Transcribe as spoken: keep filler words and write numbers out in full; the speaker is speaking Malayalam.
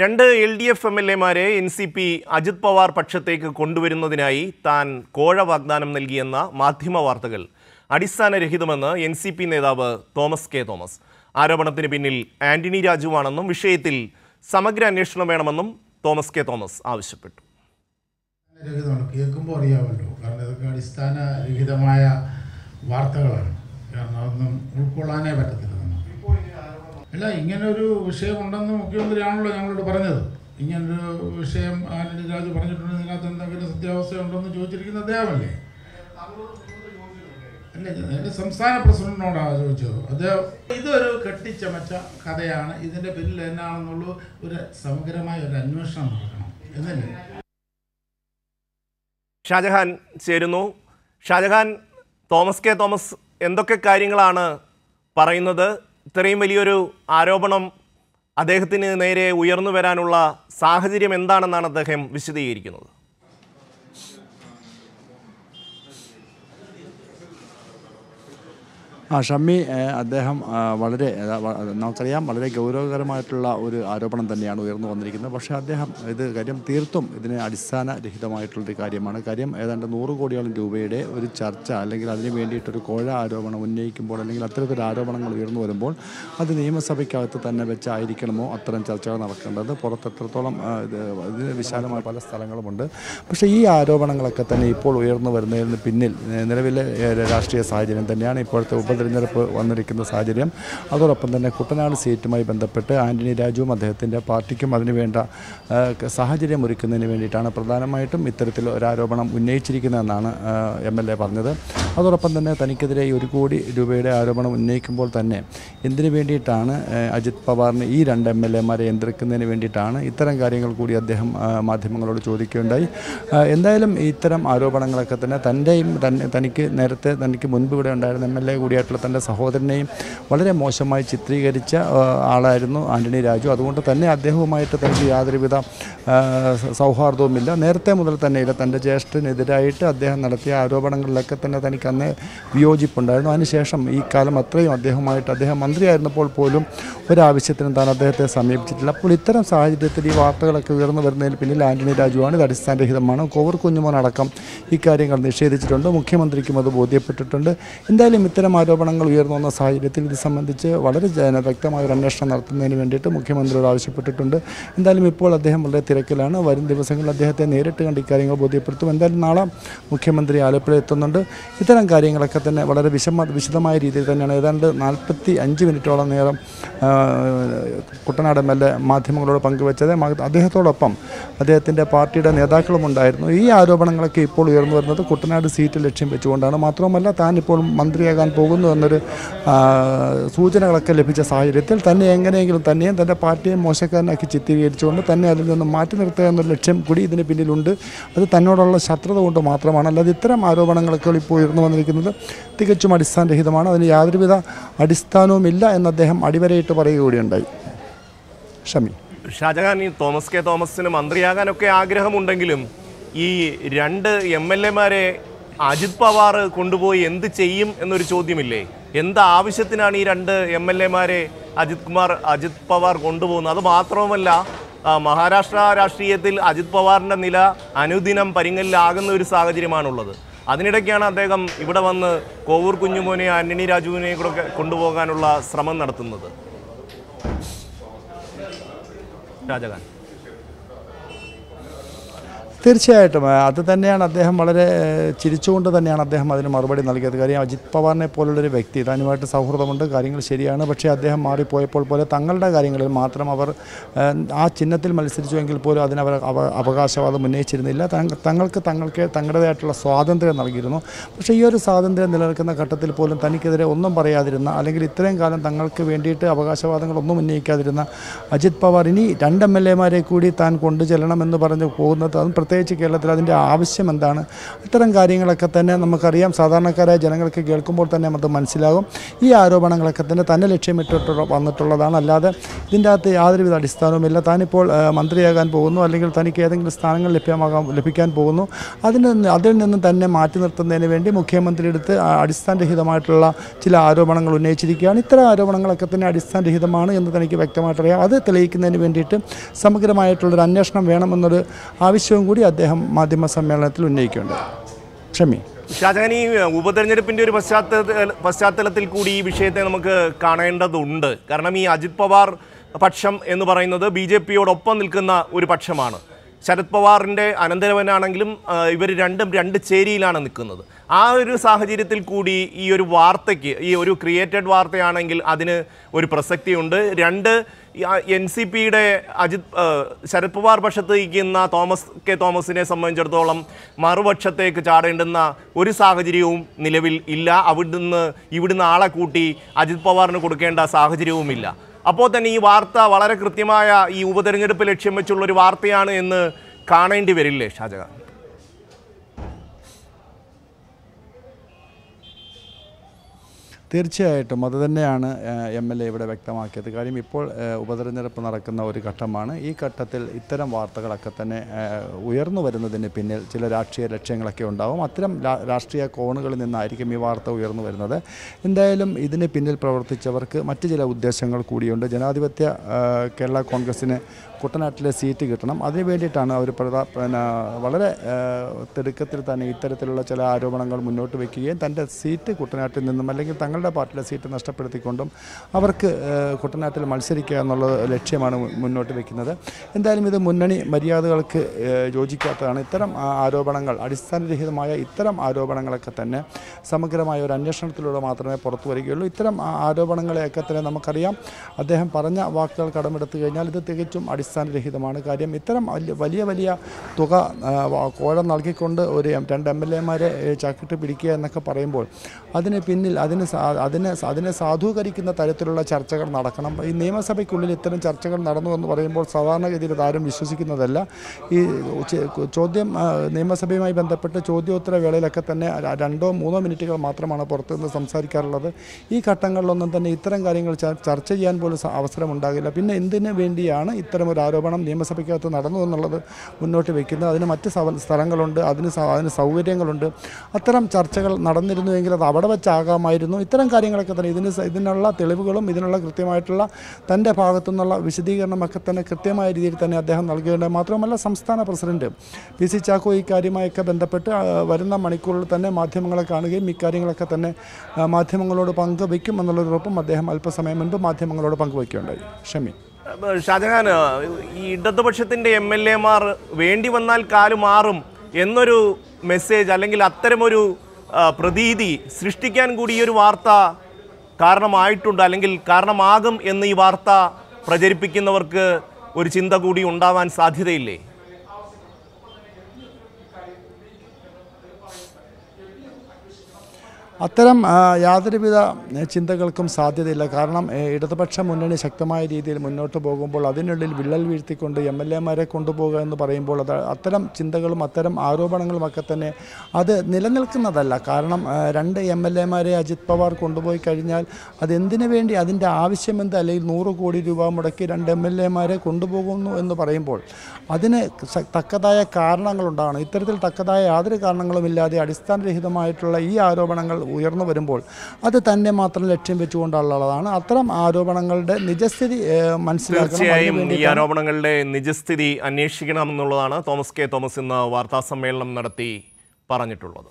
രണ്ട് L D F M L എമാരെ N C P Ajit Pawar പക്ഷത്തേക്ക് കൊണ്ടുവരുന്നതിനായി താൻ കോഴ വാഗ്ദാനം നൽകിയെന്ന മാധ്യമ വാർത്തകൾ അടിസ്ഥാനരഹിതമെന്ന് എൻ സി പി നേതാവ് തോമസ് കെ തോമസ്. ആരോപണത്തിന് പിന്നിൽ ആന്റണി രാജുവാണെന്നും വിഷയത്തിൽ സമഗ്ര അന്വേഷണം വേണമെന്നും തോമസ് കെ തോമസ് ആവശ്യപ്പെട്ടു. കേൾക്കുമ്പോൾ അറിയാമല്ലോ, കാരണം ഇതൊക്കെ അടിസ്ഥാനരഹിതമായ വാർത്തകളാണ്, കാരണം അതൊന്നും ഉൾക്കൊള്ളാനേ പറ്റത്തില്ല. അല്ല, ഇങ്ങനൊരു വിഷയമുണ്ടെന്ന് മുഖ്യമന്ത്രിയാണല്ലോ ഞങ്ങളോട് പറഞ്ഞത്. ഇങ്ങനൊരു വിഷയം ആന്റണി രാജു പറഞ്ഞിട്ടുണ്ട്, ഇതിനകത്ത് എന്തെങ്കിലും സത്യാവസ്ഥ ഉണ്ടോയെന്ന് ചോദിച്ചിരിക്കുന്നത് അദ്ദേഹമല്ലേ? അല്ല, എൻ്റെ സംസ്ഥാന പ്രസിഡന്റിനോടാണ് ചോദിച്ചത് അദ്ദേഹം. ഇതൊരു കെട്ടിച്ചമച്ച കഥയാണ്. ഇതിൻ്റെ പിന്നിൽ എന്നാണെന്നുള്ള ഒരു സമഗ്രമായ ഒരു അന്വേഷണം നടക്കണം എന്നല്ലേ. ഷാജഹാൻ ചേരുന്നു. ഷാജഹാൻ, തോമസ് കെ തോമസ് എന്തൊക്കെ കാര്യങ്ങളാണ് പറയുന്നത്? ഇത്രയും വലിയൊരു ആരോപണം അദ്ദേഹത്തിന് നേരെ ഉയർന്നു വരാനുള്ള സാഹചര്യം എന്താണെന്നാണ് അദ്ദേഹം വിശദീകരിക്കുന്നത്? ആ ഷമ്മി, അദ്ദേഹം വളരെ നമുക്കറിയാം വളരെ ഗൗരവകരമായിട്ടുള്ള ഒരു ആരോപണം തന്നെയാണ് ഉയർന്നു വന്നിരിക്കുന്നത്. പക്ഷേ അദ്ദേഹം ഇത് കാര്യം തീർത്തും ഇതിന് അടിസ്ഥാനരഹിതമായിട്ടുള്ളൊരു കാര്യമാണ്. കാര്യം ഏതാണ്ട് നൂറ് കോടിയോളം രൂപയുടെ ഒരു ചർച്ച അല്ലെങ്കിൽ അതിന് വേണ്ടിയിട്ടൊരു കോഴ ആരോപണം ഉന്നയിക്കുമ്പോൾ അല്ലെങ്കിൽ അത്തരത്തിലൊരു ആരോപണങ്ങൾ ഉയർന്നു വരുമ്പോൾ അത് നിയമസഭയ്ക്കകത്ത് തന്നെ വെച്ചായിരിക്കണമോ അത്തരം ചർച്ചകൾ നടക്കേണ്ടത്? പുറത്തെത്രത്തോളം ഇതിന് വിശാലമായ പല സ്ഥലങ്ങളുമുണ്ട്. പക്ഷേ ഈ ആരോപണങ്ങളൊക്കെ തന്നെ ഇപ്പോൾ ഉയർന്നു വരുന്നതിന് പിന്നിൽ നിലവിലെ രാഷ്ട്രീയ സാഹചര്യം തന്നെയാണ്, ഇപ്പോഴത്തെ ഉപ തിരഞ്ഞെടുപ്പ് വന്നിരിക്കുന്ന സാഹചര്യം. അതോടൊപ്പം തന്നെ കുട്ടനാട് സീറ്റുമായി ബന്ധപ്പെട്ട് ആന്റണി രാജുവും അദ്ദേഹത്തിൻ്റെ പാർട്ടിക്കും അതിനുവേണ്ട സാഹചര്യം ഒരുക്കുന്നതിന് വേണ്ടിയിട്ടാണ് പ്രധാനമായിട്ടും ഇത്തരത്തിൽ ഒരാരോപണം ഉന്നയിച്ചിരിക്കുന്നതെന്നാണ് എം എൽ എ പറഞ്ഞത്. അതോടൊപ്പം തന്നെ തനിക്കെതിരെ ഒരു കോടി രൂപയുടെ ആരോപണം ഉന്നയിക്കുമ്പോൾ തന്നെ എന്തിനു വേണ്ടിയിട്ടാണ് അജിത് പവാറിന് ഈ രണ്ട് എം എൽ എമാരെ എതിർക്കുന്നതിന് വേണ്ടിയിട്ടാണ് ഇത്തരം കാര്യങ്ങൾ കൂടി അദ്ദേഹം മാധ്യമങ്ങളോട് ചോദിക്കുകയുണ്ടായി. എന്തായാലും ഇത്തരം ആരോപണങ്ങളൊക്കെ തന്നെ തൻ്റെയും തനിക്ക് നേരത്തെ തനിക്ക് മുൻപ് ഇവിടെ ഉണ്ടായിരുന്ന എം എൽ എ കൂടിയായിട്ട് തൻ്റെ സഹോദരനെയും വളരെ മോശമായി ചിത്രീകരിച്ച ആളായിരുന്നു ആന്റണി രാജു. അതുകൊണ്ട് തന്നെ അദ്ദേഹവുമായിട്ട് തനിക്ക് യാതൊരുവിധ സൗഹാർദ്ദവുമില്ല. നേരത്തെ മുതൽ തന്നെയില്ല. തൻ്റെ ജ്യേഷ്ഠനെതിരായിട്ട് അദ്ദേഹം നടത്തിയ ആരോപണങ്ങളിലൊക്കെ തന്നെ തനിക്ക് അന്ന് വിയോജിപ്പുണ്ടായിരുന്നു. അതിനുശേഷം ഈ കാലം അത്രയും അദ്ദേഹവുമായിട്ട് അദ്ദേഹം മന്ത്രിയായിരുന്നപ്പോൾ പോലും ഒരാവശ്യത്തിനും താൻ അദ്ദേഹത്തെ സമീപിച്ചിട്ടില്ല. അപ്പോൾ ഇത്തരം സാഹചര്യത്തിൽ ഈ വാർത്തകളൊക്കെ ഉയർന്നു വരുന്നതിന് പിന്നിൽ ആന്റണി രാജുവാണ്. ഇത് അടിസ്ഥാനരഹിതമാണ്. കോവൂർ കുഞ്ഞുമോനടക്കം ഇക്കാര്യങ്ങൾ നിഷേധിച്ചിട്ടുണ്ട്. മുഖ്യമന്ത്രിക്കും അത് ബോധ്യപ്പെട്ടിട്ടുണ്ട്. എന്തായാലും ഇത്തരം ആരോപണങ്ങൾ ഉയർന്നു വന്ന സാഹചര്യത്തിൽ ഇത് സംബന്ധിച്ച് വളരെ വ്യക്തമായ ഒരു അന്വേഷണം നടത്തുന്നതിന് വേണ്ടിയിട്ട് മുഖ്യമന്ത്രിയോട് ആവശ്യപ്പെട്ടിട്ടുണ്ട്. എന്തായാലും ഇപ്പോൾ അദ്ദേഹം വളരെ തിരക്കിലാണ്. വരും ദിവസങ്ങളിൽ അദ്ദേഹത്തെ നേരിട്ട് കണ്ട് ഇക്കാര്യങ്ങൾ ബോധ്യപ്പെടുത്തും. എന്തായാലും നാളെ മുഖ്യമന്ത്രി ആലപ്പുഴ എത്തുന്നുണ്ട്. ഇത്തരം കാര്യങ്ങളൊക്കെ തന്നെ വളരെ വിശമ വിശദമായ രീതിയിൽ തന്നെയാണ്. ഏതാണ്ട് നാൽപ്പത്തി അഞ്ച് മിനിറ്റോളം നേരം കുട്ടനാട് എം എൽ എ മാധ്യമങ്ങളോട് പങ്കുവച്ചത്. അദ്ദേഹത്തോടൊപ്പം അദ്ദേഹത്തിൻ്റെ പാർട്ടിയുടെ നേതാക്കളുമുണ്ടായിരുന്നു. ഈ ആരോപണങ്ങളൊക്കെ ഇപ്പോൾ ഉയർന്നു വരുന്നത് കുട്ടനാട് സീറ്റ് ലക്ഷ്യം വെച്ചുകൊണ്ടാണ്. മാത്രവുമല്ല, താൻ ഇപ്പോൾ മന്ത്രിയാകാൻ പോകുന്നു എന്നൊരു സൂചനകളൊക്കെ ലഭിച്ച സാഹചര്യത്തിൽ തന്നെ എങ്ങനെയെങ്കിലും തന്നെയും തൻ്റെ പാർട്ടിയെ മോശക്കാരനാക്കി ചിത്രീകരിച്ചുകൊണ്ട് തന്നെ അതിൽ നിന്ന് മാറ്റി നിർത്തുക എന്നൊരു ലക്ഷ്യം കൂടി ഇതിന് പിന്നിലുണ്ട്. അത് തന്നോടുള്ള ശത്രുത കൊണ്ട് മാത്രമാണ്. അല്ലാതെ ഇത്തരം ആരോപണങ്ങളൊക്കെ ഇപ്പോൾ ഉയർന്നു വന്നിരിക്കുന്നത് തികച്ചും അടിസ്ഥാനരഹിതമാണ്. അതിന് യാതൊരുവിധ അടിസ്ഥാനവുമില്ല എന്ന് അദ്ദേഹം അടിവരയിട്ട് പറയുക കൂടിയുണ്ടായി. ഷമി, ഷാജഹാൻ, ഈ തോമസ് കെ തോമസിന് മന്ത്രിയാകാനൊക്കെ ആഗ്രഹമുണ്ടെങ്കിലും ഈ രണ്ട് എം എൽ എമാരെ അജിത് പവാർ കൊണ്ടുപോയി എന്ത് ചെയ്യും എന്നൊരു ചോദ്യമില്ലേ? എന്ത് ആവശ്യത്തിനാണ് ഈ രണ്ട് എം എൽ എമാരെ അജിത് കുമാർ അജിത് പവാർ കൊണ്ടുപോകുന്നത്? അത് മാത്രവുമല്ല, മഹാരാഷ്ട്ര രാഷ്ട്രീയത്തിൽ അജിത് പവാറിൻ്റെ നില അനുദിനം പരിങ്ങലിലാകുന്ന ഒരു സാഹചര്യമാണുള്ളത്. അതിനിടയ്ക്കാണ് അദ്ദേഹം ഇവിടെ വന്ന് കോവൂർ കുഞ്ഞുമോനെ ആന്റണി രാജുവിനെ കൂടെ കൊണ്ടുപോകാനുള്ള ശ്രമം നടത്തുന്നത്. രാജകാൻ, തീർച്ചയായിട്ടും അത് തന്നെയാണ്. അദ്ദേഹം വളരെ ചിരിച്ചുകൊണ്ട് തന്നെയാണ് അദ്ദേഹം അതിന് മറുപടി നൽകിയത്. കാര്യം അജിത് പവാറിനെ പോലുള്ളൊരു വ്യക്തി, താനുമായിട്ട് സൗഹൃദമുണ്ട്, കാര്യങ്ങൾ ശരിയാണ്. പക്ഷേ അദ്ദേഹം മാറിപ്പോയപ്പോൾ പോലെ തങ്ങളുടെ കാര്യങ്ങളിൽ മാത്രം അവർ ആ ചിഹ്നത്തിൽ മത്സരിച്ചുവെങ്കിൽ പോലും അതിനവർ അവകാശവാദം ഉന്നയിച്ചിരുന്നില്ല. തങ്ങൾക്ക് തങ്ങൾക്ക് തങ്ങളുടേതായിട്ടുള്ള സ്വാതന്ത്ര്യം നൽകിയിരുന്നു. പക്ഷേ ഈ ഒരു സ്വാതന്ത്ര്യം നിലനിൽക്കുന്ന ഘട്ടത്തിൽ പോലും തനിക്കെതിരെ ഒന്നും പറയാതിരുന്ന അല്ലെങ്കിൽ ഇത്രയും കാലം തങ്ങൾക്ക് വേണ്ടിയിട്ട് അവകാശവാദങ്ങളൊന്നും ഉന്നയിക്കാതിരുന്ന അജിത് പവാർ ഇനി രണ്ട് എം എൽ എമാരെ കൂടി താൻ കൊണ്ടുചെല്ലണമെന്ന് പറഞ്ഞു പോകുന്നത് അതും പ്രത്യേകിച്ച് കേരളത്തിൽ അതിൻ്റെ ആവശ്യം എന്താണ്, ഇത്തരം കാര്യങ്ങളൊക്കെ തന്നെ നമുക്കറിയാം. സാധാരണക്കാരായ ജനങ്ങൾക്ക് കേൾക്കുമ്പോൾ തന്നെ അത് മനസ്സിലാകും. ഈ ആരോപണങ്ങളൊക്കെ തന്നെ തന്നെ ലക്ഷ്യമിട്ടിട്ട് വന്നിട്ടുള്ളതാണ്. അല്ലാതെ ഇതിൻ്റെ അകത്ത് യാതൊരുവിധ അടിസ്ഥാനവുമില്ല. താനിപ്പോൾ മന്ത്രിയാകാൻ പോകുന്നു, അല്ലെങ്കിൽ തനിക്ക് ഏതെങ്കിലും സ്ഥാനങ്ങൾ ലഭ്യമാകാൻ ലഭിക്കാൻ പോകുന്നു, അതിന് അതിൽ നിന്ന് തന്നെ മാറ്റി നിർത്തുന്നതിന് വേണ്ടി മുഖ്യമന്ത്രി എടുത്ത് അടിസ്ഥാനരഹിതമായിട്ടുള്ള ചില ആരോപണങ്ങൾ ഉന്നയിച്ചിരിക്കുകയാണ്. ഇത്തരം ആരോപണങ്ങളൊക്കെ തന്നെ അടിസ്ഥാനരഹിതമാണ് എന്ന് തനിക്ക് വ്യക്തമായിട്ടറിയാം. അത് തെളിയിക്കുന്നതിന് വേണ്ടിയിട്ട് സമഗ്രമായിട്ടുള്ളൊരു അന്വേഷണം വേണമെന്നൊരു ആവശ്യവും കൂടി അദ്ദേഹം മാധ്യമ സമ്മേളനത്തിൽ ഉന്നയിക്കേണ്ടത് ക്ഷമി. ഷാജഹാൻ, ഈ ഉപതെരഞ്ഞെടുപ്പിൻ്റെ ഒരു പശ്ചാത്തല പശ്ചാത്തലത്തിൽ കൂടി ഈ വിഷയത്തെ നമുക്ക് കാണേണ്ടതുണ്ട്. കാരണം ഈ അജിത് പവാർ പക്ഷം എന്ന് പറയുന്നത് ബി ജെ പിയോടൊപ്പം നിൽക്കുന്ന ഒരു പക്ഷമാണ്. ശരത് പവാറിൻ്റെ അനന്തരവനാണെങ്കിലും ഇവർ രണ്ടും രണ്ട് ചേരിയിലാണ് നിൽക്കുന്നത്. ആ ഒരു സാഹചര്യത്തിൽ കൂടി ഈ ഒരു വാർത്തയ്ക്ക്, ഈ ഒരു ക്രിയേറ്റഡ് വാർത്തയാണെങ്കിൽ അതിന് ഒരു പ്രസക്തിയുണ്ട്. രണ്ട്, എൻ സി പിയുടെ അജിത് ശരത് പവാർ പക്ഷത്ത് ഇരിക്കുന്ന തോമസ് കെ തോമസിനെ സംബന്ധിച്ചിടത്തോളം മറുപക്ഷത്തേക്ക് ചാടേണ്ടുന്ന ഒരു സാഹചര്യവും നിലവിൽ ഇല്ല. അവിടുന്ന് ഇവിടുന്ന് ആളെ കൂട്ടി അജിത് പവാറിന് കൊടുക്കേണ്ട സാഹചര്യവുമില്ല. അപ്പോൾ തന്നെ ഈ വാർത്ത വളരെ കൃത്യമായ ഈ ഉപതെരഞ്ഞെടുപ്പ് ലക്ഷ്യം വെച്ചുള്ളൊരു വാർത്തയാണ് എന്ന് കാണേണ്ടി വരില്ലേ ഷാജഹാൻ? തീർച്ചയായിട്ടും അത് തന്നെയാണ് എം എൽ എ ഇവിടെ വ്യക്തമാക്കിയത്. കാര്യം ഇപ്പോൾ ഉപതെരഞ്ഞെടുപ്പ് നടക്കുന്ന ഒരു ഘട്ടമാണ്. ഈ ഘട്ടത്തിൽ ഇത്തരം വാർത്തകളൊക്കെ തന്നെ ഉയർന്നു വരുന്നതിന് പിന്നിൽ ചില രാഷ്ട്രീയ ലക്ഷ്യങ്ങളൊക്കെ ഉണ്ടാകും. അത്തരം രാഷ്ട്രീയ കോണുകളിൽ നിന്നായിരിക്കും ഈ വാർത്ത ഉയർന്നു വരുന്നത്. എന്തായാലും ഇതിന് പിന്നിൽ പ്രവർത്തിച്ചവർക്ക് മറ്റ് ചില ഉദ്ദേശങ്ങൾ കൂടിയുണ്ട്. ജനാധിപത്യ കേരള കോൺഗ്രസിന് കുട്ടനാട്ടിലെ സീറ്റ് കിട്ടണം, അതിനു വേണ്ടിയിട്ടാണ് അവർ പിന്നെ വളരെ തിടുക്കത്തിൽ തന്നെ ഇത്തരത്തിലുള്ള ചില ആരോപണങ്ങൾ മുന്നോട്ട് വയ്ക്കുകയും തൻ്റെ സീറ്റ് കുട്ടനാട്ടിൽ നിന്നും അല്ലെങ്കിൽ തങ്ങളുടെ പാർട്ടിയിലെ സീറ്റ് നഷ്ടപ്പെടുത്തിക്കൊണ്ടും അവർക്ക് കുട്ടനാട്ടിൽ മത്സരിക്കുക എന്നുള്ള ലക്ഷ്യമാണ് മുന്നോട്ട് വയ്ക്കുന്നത്. എന്തായാലും ഇത് മുന്നണി മര്യാദകൾക്ക് യോജിക്കാത്തതാണ്. ഇത്തരം ആരോപണങ്ങൾ, അടിസ്ഥാനരഹിതമായ ഇത്തരം ആരോപണങ്ങളൊക്കെ തന്നെ സമഗ്രമായ ഒരു അന്വേഷണത്തിലൂടെ മാത്രമേ പുറത്തു വരികയുള്ളൂ. ഇത്തരം ആരോപണങ്ങളെയൊക്കെ തന്നെ നമുക്കറിയാം. അദ്ദേഹം പറഞ്ഞ വാക്കുകൾ കടമെടുത്തു കഴിഞ്ഞാൽ ഇത് തികച്ചും അടിസ്ഥാന അടിസ്ഥാനരഹിതമാണ്. കാര്യം ഇത്തരം വലിയ വലിയ തുക കോഴ നൽകിക്കൊണ്ട് ഒരു രണ്ട് എം എൽ എമാരെ ചാക്കിട്ട് പിടിക്കുക എന്നൊക്കെ പറയുമ്പോൾ അതിന് പിന്നിൽ അതിന് അതിനെ അതിനെ സാധൂകരിക്കുന്ന തരത്തിലുള്ള ചർച്ചകൾ നടക്കണം. ഈ നിയമസഭയ്ക്കുള്ളിൽ ഇത്തരം ചർച്ചകൾ നടന്നു എന്ന് പറയുമ്പോൾ സാധാരണഗതിയിൽ ഇതാരും വിശ്വസിക്കുന്നതല്ല. ഈ ചോദ്യം നിയമസഭയുമായി ബന്ധപ്പെട്ട് ചോദ്യോത്തര വേളയിലൊക്കെ തന്നെ രണ്ടോ മൂന്നോ മിനിറ്റുകൾ മാത്രമാണ് പുറത്തുനിന്ന് സംസാരിക്കാറുള്ളത്. ഈ ഘട്ടങ്ങളിലൊന്നും തന്നെ ഇത്തരം കാര്യങ്ങൾ ചർച്ച ചെയ്യാൻ പോലും അവസരം ഉണ്ടാകില്ല. പിന്നെ എന്തിനു വേണ്ടിയാണ് ഇത്തരം ഒരു ആരോപണം നിയമസഭയ്ക്കകത്ത് നടന്നു എന്നുള്ളത് മുന്നോട്ട് വയ്ക്കുന്നത്? അതിന് മറ്റ് സ്ഥലങ്ങളുണ്ട്, അതിന് അതിന് സൗകര്യങ്ങളുണ്ട്. അത്തരം ചർച്ചകൾ നടന്നിരുന്നുവെങ്കിൽ അത് അവിടെ വെച്ചാകാമായിരുന്നു. ഇത്തരം കാര്യങ്ങളൊക്കെ തന്നെ ഇതിന് ഇതിനുള്ള തെളിവുകളും ഇതിനുള്ള കൃത്യമായിട്ടുള്ള തൻ്റെ ഭാഗത്തു നിന്നുള്ള വിശദീകരണമൊക്കെ തന്നെ കൃത്യമായ രീതിയിൽ തന്നെ അദ്ദേഹം നൽകുകയുണ്ട്. മാത്രമല്ല, സംസ്ഥാന പ്രസിഡന്റ് പി സി ചാക്കോ ഇക്കാര്യമായൊക്കെ ബന്ധപ്പെട്ട് വരുന്ന മണിക്കൂറിൽ തന്നെ മാധ്യമങ്ങളെ കാണുകയും ഇക്കാര്യങ്ങളൊക്കെ തന്നെ മാധ്യമങ്ങളോട് പങ്കുവയ്ക്കും എന്നുള്ളൊരുറപ്പും അദ്ദേഹം അല്പസമയം മുൻപ് മാധ്യമങ്ങളോട് പങ്കുവയ്ക്കുകയുണ്ടായി. ഷമി, ഷാജഹാൻ, ഈ ഇടതുപക്ഷത്തിൻ്റെ എം എൽ എമാർ വേണ്ടി വന്നാൽ കാലു മാറും എന്നൊരു മെസ്സേജ് അല്ലെങ്കിൽ അത്തരമൊരു പ്രതീതി സൃഷ്ടിക്കാൻ കൂടി ഈ ഒരു വാർത്ത കാരണമായിട്ടുണ്ട്, അല്ലെങ്കിൽ കാരണമാകും എന്ന് ഈ വാർത്ത പ്രചരിപ്പിക്കുന്നവർക്ക് ഒരു ചിന്ത കൂടി ഉണ്ടാവാൻ സാധ്യതയില്ലേ? അത്തരം യാതൊരുവിധ ചിന്തകൾക്കും സാധ്യതയില്ല. കാരണം ഇടതുപക്ഷ മുന്നണി ശക്തമായ രീതിയിൽ മുന്നോട്ട് പോകുമ്പോൾ അതിനുള്ളിൽ വിള്ളൽ വീഴ്ത്തിക്കൊണ്ട് എം എൽ എമാരെ കൊണ്ടുപോകുക എന്ന് പറയുമ്പോൾ അത് അത്തരം ചിന്തകളും അത്തരം ആരോപണങ്ങളുമൊക്കെ തന്നെ അത് നിലനിൽക്കുന്നതല്ല. കാരണം രണ്ട് എം എൽ എമാരെ അജിത് പവാർ കൊണ്ടുപോയി കഴിഞ്ഞാൽ അതെന്തിനു വേണ്ടി, അതിൻ്റെ ആവശ്യമെന്ത്, അല്ലെങ്കിൽ നൂറ് കോടി രൂപ മുടക്കി രണ്ട് എം എൽ എമാരെ കൊണ്ടുപോകുന്നു എന്ന് പറയുമ്പോൾ അതിന് തക്കതായ കാരണങ്ങളുണ്ടാകണം. ഇത്തരത്തിൽ തക്കതായ യാതൊരു കാരണങ്ങളുമില്ലാതെ അടിസ്ഥാനരഹിതമായിട്ടുള്ള ഈ ആരോപണങ്ങൾ ഉയർന്നു വരുമ്പോൾ അത് തന്നെ മാത്രം ലക്ഷ്യം വെച്ചുകൊണ്ടുള്ളതാണ്. അത്തരം ആരോപണങ്ങളുടെ നിജസ്ഥിതി മനസ്സിലാക്കാൻ ഈ ആരോപണങ്ങളുടെ നിജസ്ഥിതി അന്വേഷിക്കണമെന്നുള്ളതാണ് തോമസ് കെ തോമസ് ഇന്ന് വാർത്താ സമ്മേളനം നടത്തി പറഞ്ഞിട്ടുള്ളത്.